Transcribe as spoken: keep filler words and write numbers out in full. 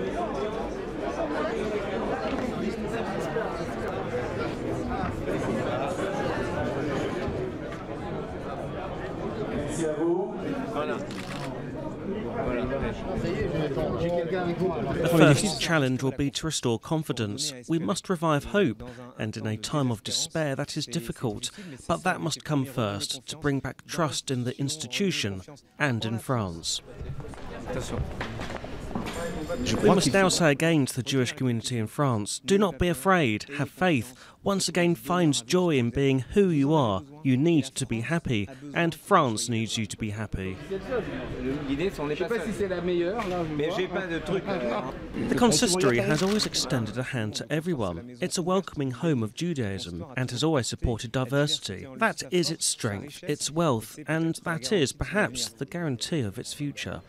Merci à vous. Voilà. The first challenge will be to restore confidence. We must revive hope, and in a time of despair that is difficult, but that must come first to bring back trust in the institution and in France. We must now say again to the Jewish community in France, do not be afraid, have faith. Once again find joy in being who you are. You need to be happy, and France needs you to be happy. The Consistory has always extended a hand to everyone. It's a welcoming home of Judaism and has always supported diversity. That is its strength, its wealth, and that is, perhaps, the guarantee of its future.